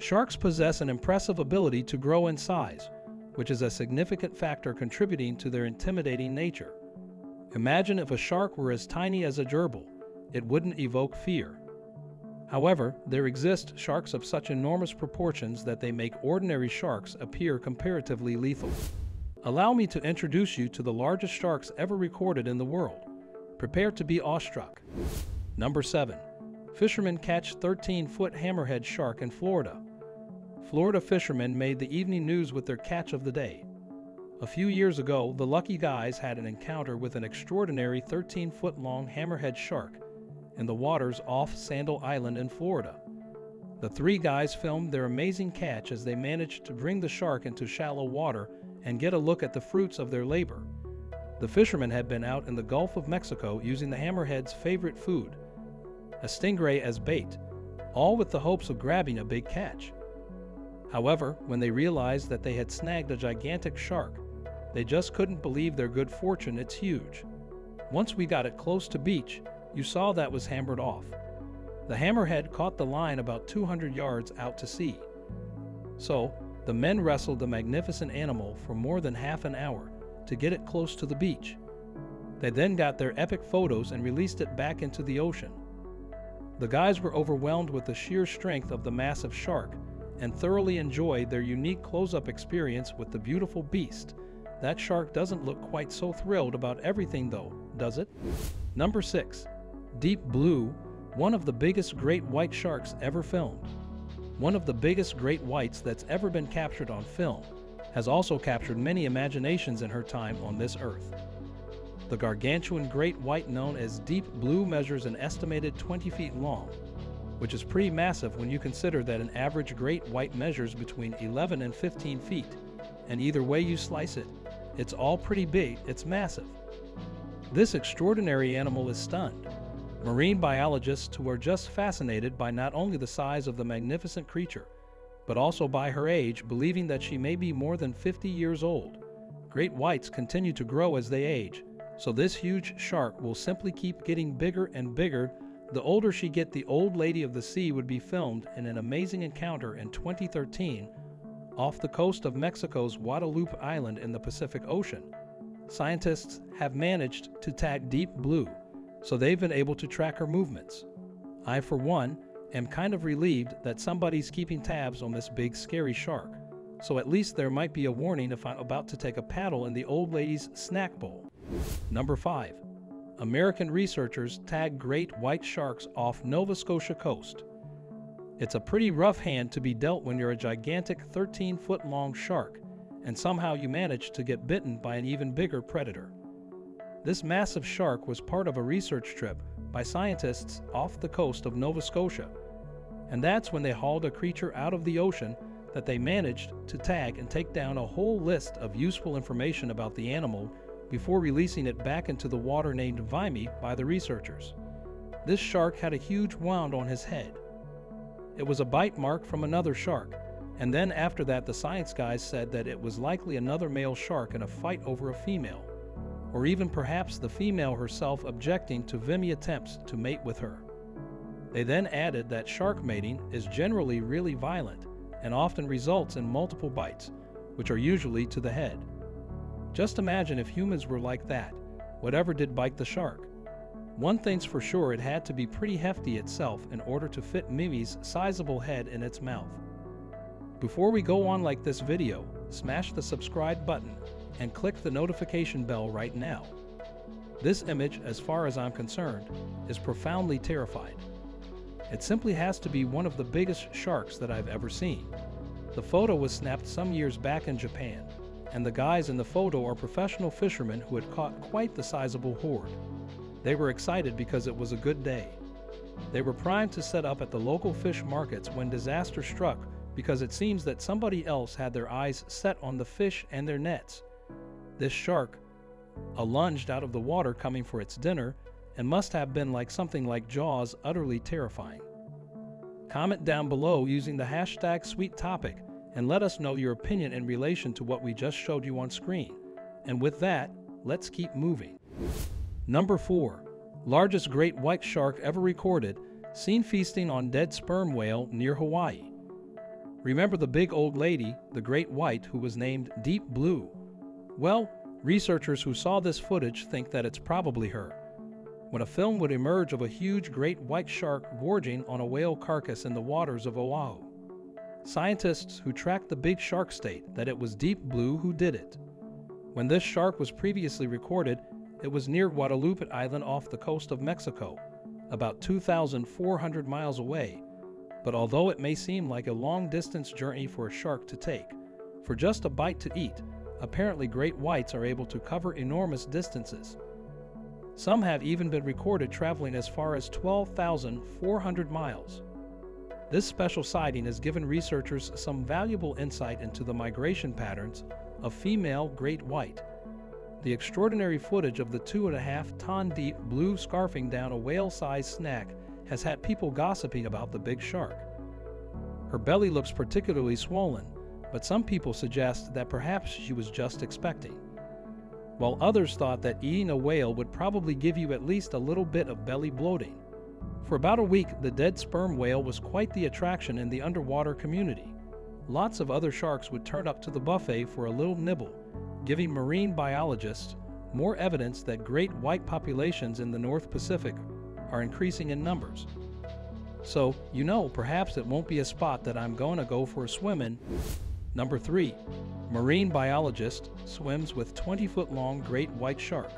Sharks possess an impressive ability to grow in size, which is a significant factor contributing to their intimidating nature. Imagine if a shark were as tiny as a gerbil, it wouldn't evoke fear. However, there exist sharks of such enormous proportions that they make ordinary sharks appear comparatively lethal. Allow me to introduce you to the largest sharks ever recorded in the world. Prepare to be awestruck. Number 7. Fishermen catch 13-foot hammerhead shark in Florida. Florida fishermen made the evening news with their catch of the day. A few years ago, the lucky guys had an encounter with an extraordinary 13-foot-long hammerhead shark in the waters off Sandal Island in Florida. The three guys filmed their amazing catch as they managed to bring the shark into shallow water and get a look at the fruits of their labor. The fishermen had been out in the Gulf of Mexico using the hammerhead's favorite food, a stingray, as bait, all with the hopes of grabbing a big catch. However, when they realized that they had snagged a gigantic shark, they just couldn't believe their good fortune. It's huge. Once we got it close to beach, you saw that was hammered off. The hammerhead caught the line about 200 yards out to sea. So, the men wrestled the magnificent animal for more than half an hour to get it close to the beach. They then got their epic photos and released it back into the ocean. The guys were overwhelmed with the sheer strength of the massive shark and thoroughly enjoyed their unique close-up experience with the beautiful beast. That shark doesn't look quite so thrilled about everything though, does it? Number 6. Deep Blue, one of the biggest great white sharks ever filmed. One of the biggest great whites that's ever been captured on film, has also captured many imaginations in her time on this earth. The gargantuan great white known as Deep Blue measures an estimated 20 feet long, which is pretty massive when you consider that an average great white measures between 11 and 15 feet, and either way you slice it, it's all pretty big, it's massive. This extraordinary animal is stunned. Marine biologists who are just fascinated by not only the size of the magnificent creature, but also by her age, believing that she may be more than 50 years old. Great whites continue to grow as they age, so this huge shark will simply keep getting bigger and bigger. The older she gets, the old lady of the sea would be filmed in an amazing encounter in 2013 off the coast of Mexico's Guadalupe Island in the Pacific Ocean. Scientists have managed to tag Deep Blue, so they've been able to track her movements. I, for one, am kind of relieved that somebody's keeping tabs on this big scary shark, so at least there might be a warning if I'm about to take a paddle in the old lady's snack bowl. Number 5. American researchers tag great white sharks off Nova Scotia coast. It's a pretty rough hand to be dealt when you're a gigantic 13-foot-long shark, and somehow you manage to get bitten by an even bigger predator. This massive shark was part of a research trip by scientists off the coast of Nova Scotia, and that's when they hauled a creature out of the ocean that they managed to tag and take down a whole list of useful information about the animal before releasing it back into the water, named Vimy by the researchers. This shark had a huge wound on his head. It was a bite mark from another shark, and then after that the science guys said that it was likely another male shark in a fight over a female, or even perhaps the female herself objecting to Vimy attempts to mate with her. They then added that shark mating is generally really violent and often results in multiple bites, which are usually to the head. Just imagine if humans were like that, whatever did bite the shark. One thing's for sure, it had to be pretty hefty itself in order to fit Mimi's sizable head in its mouth. Before we go on like this video, smash the subscribe button and click the notification bell right now. This image, as far as I'm concerned, is profoundly terrifying. It simply has to be one of the biggest sharks that I've ever seen. The photo was snapped some years back in Japan, and the guys in the photo are professional fishermen who had caught quite the sizable horde. They were excited because it was a good day. They were primed to set up at the local fish markets when disaster struck, because it seems that somebody else had their eyes set on the fish and their nets. This shark lunged out of the water coming for its dinner, and must have been like something like Jaws, utterly terrifying. Comment down below using the hashtag #SweetTopic and let us know your opinion in relation to what we just showed you on screen. And with that, let's keep moving. Number 4. Largest great white shark ever recorded, seen feasting on dead sperm whale near Hawaii. Remember the big old lady, the great white, who was named Deep Blue? Well, researchers who saw this footage think that it's probably her. When a film would emerge of a huge great white shark gorging on a whale carcass in the waters of Oahu. Scientists who tracked the big shark state that it was Deep Blue who did it. When this shark was previously recorded, it was near Guadalupe Island off the coast of Mexico, about 2,400 miles away. But although it may seem like a long-distance journey for a shark to take, for just a bite to eat, apparently great whites are able to cover enormous distances. Some have even been recorded traveling as far as 12,400 miles. This special sighting has given researchers some valuable insight into the migration patterns of female great white. The extraordinary footage of the 2.5-ton Deep Blue scarfing down a whale-sized snack has had people gossiping about the big shark. Her belly looks particularly swollen, but some people suggest that perhaps she was just expecting. While others thought that eating a whale would probably give you at least a little bit of belly bloating. For about a week, the dead sperm whale was quite the attraction in the underwater community. Lots of other sharks would turn up to the buffet for a little nibble, giving marine biologists more evidence that great white populations in the North Pacific are increasing in numbers. So, you know, perhaps it won't be a spot that I'm going to go for a swim in. Number 3. Marine biologist swims with 20-foot-long great white shark.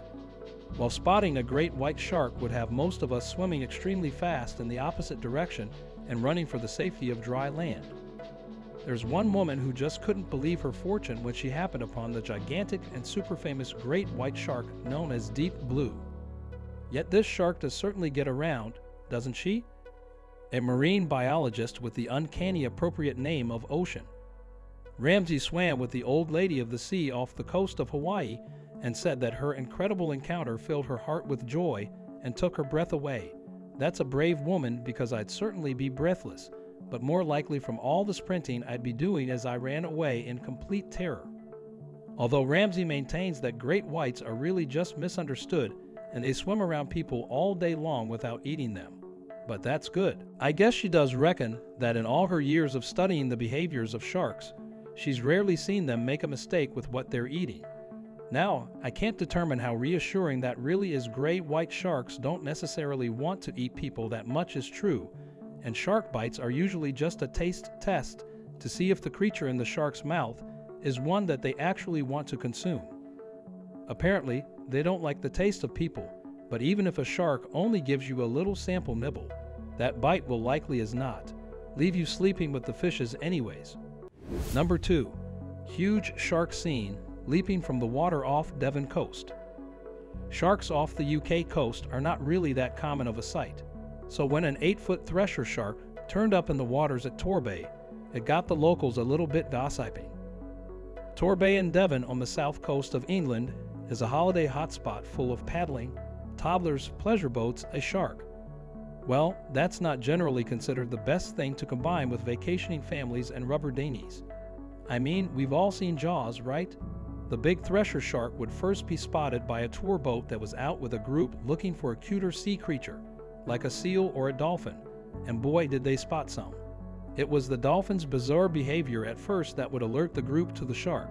While spotting a great white shark would have most of us swimming extremely fast in the opposite direction and running for the safety of dry land. There's one woman who just couldn't believe her fortune when she happened upon the gigantic and super famous great white shark known as Deep Blue. Yet this shark does certainly get around, doesn't she? A marine biologist with the uncanny appropriate name of Ocean Ramsey swam with the old lady of the sea off the coast of Hawaii and said that her incredible encounter filled her heart with joy and took her breath away. That's a brave woman, because I'd certainly be breathless, but more likely from all the sprinting I'd be doing as I ran away in complete terror. Although Ramsey maintains that great whites are really just misunderstood, and they swim around people all day long without eating them. But that's good. I guess she does reckon that in all her years of studying the behaviors of sharks, she's rarely seen them make a mistake with what they're eating. Now, I can't determine how reassuring that really is. Gray white sharks don't necessarily want to eat people, that much is true, and shark bites are usually just a taste test to see if the creature in the shark's mouth is one that they actually want to consume. Apparently, they don't like the taste of people, but even if a shark only gives you a little sample nibble, that bite will likely as not leave you sleeping with the fishes anyways. Number 2. Huge shark seen leaping from the water off Devon coast. Sharks off the UK coast are not really that common of a sight, so when an 8-foot thresher shark turned up in the waters at Torbay, it got the locals a little bit gossiping. Torbay in Devon on the south coast of England is a holiday hotspot full of paddling, toddlers, pleasure boats, a shark. Well, that's not generally considered the best thing to combine with vacationing families and rubber dinghies. I mean, we've all seen Jaws, right? The big thresher shark would first be spotted by a tour boat that was out with a group looking for a cuter sea creature, like a seal or a dolphin, and boy did they spot some. It was the dolphin's bizarre behavior at first that would alert the group to the shark.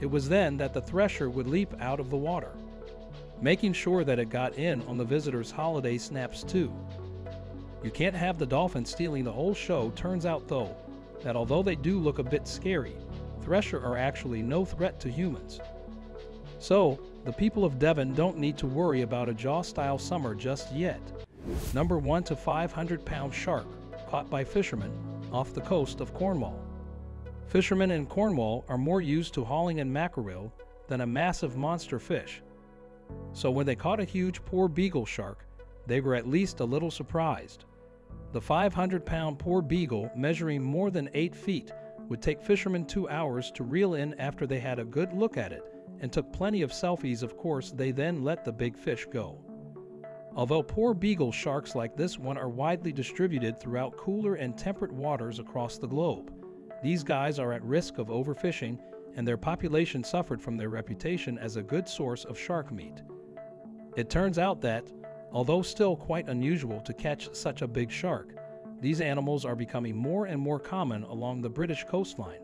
It was then that the thresher would leap out of the water, making sure that it got in on the visitors' holiday snaps too. You can't have the dolphin stealing the whole show. Turns out though, that although they do look a bit scary, thresher are actually no threat to humans. So, the people of Devon don't need to worry about a Jaws-style summer just yet. Number 1 to 500-pound shark caught by fishermen off the coast of Cornwall. Fishermen in Cornwall are more used to hauling in mackerel than a massive monster fish. So when they caught a huge poor beagle shark, they were at least a little surprised. The 500-pound poor beagle, measuring more than 8 feet, would take fishermen 2 hours to reel in after they had a good look at it and took plenty of selfies. Of course, they then let the big fish go. Although poor beagle sharks like this one are widely distributed throughout cooler and temperate waters across the globe, these guys are at risk of overfishing, and their population suffered from their reputation as a good source of shark meat. It turns out that, although still quite unusual to catch such a big shark, These animals are becoming more and more common along the British coastline,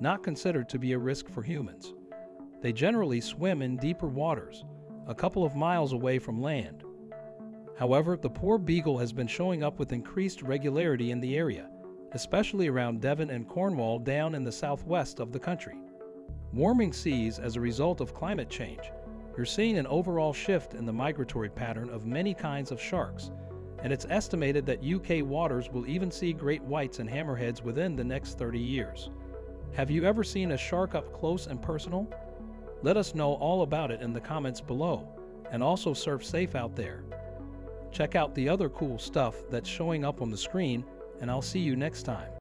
not considered to be a risk for humans. They generally swim in deeper waters, a couple of miles away from land. However, the poor beagle has been showing up with increased regularity in the area, especially around Devon and Cornwall down in the southwest of the country. Warming seas as a result of climate change, you're seeing an overall shift in the migratory pattern of many kinds of sharks, and it's estimated that UK waters will even see great whites and hammerheads within the next 30 years. Have you ever seen a shark up close and personal? Let us know all about it in the comments below, and also surf safe out there. Check out the other cool stuff that's showing up on the screen, and I'll see you next time.